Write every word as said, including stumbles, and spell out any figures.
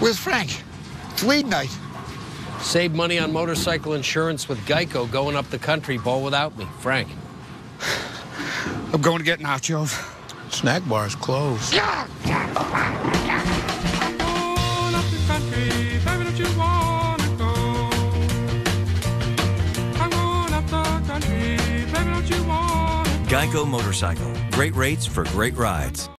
Where's Frank? It's lead night. Save money on motorcycle insurance with GEICO going up the country, Bo, without me. Frank. I'm going to get nachos. Snack bar's closed. Yeah. Going up the country, baby, don't you wanna go? I'm going up the country, baby, don't you wanna go? GEICO Motorcycle. Great rates for great rides.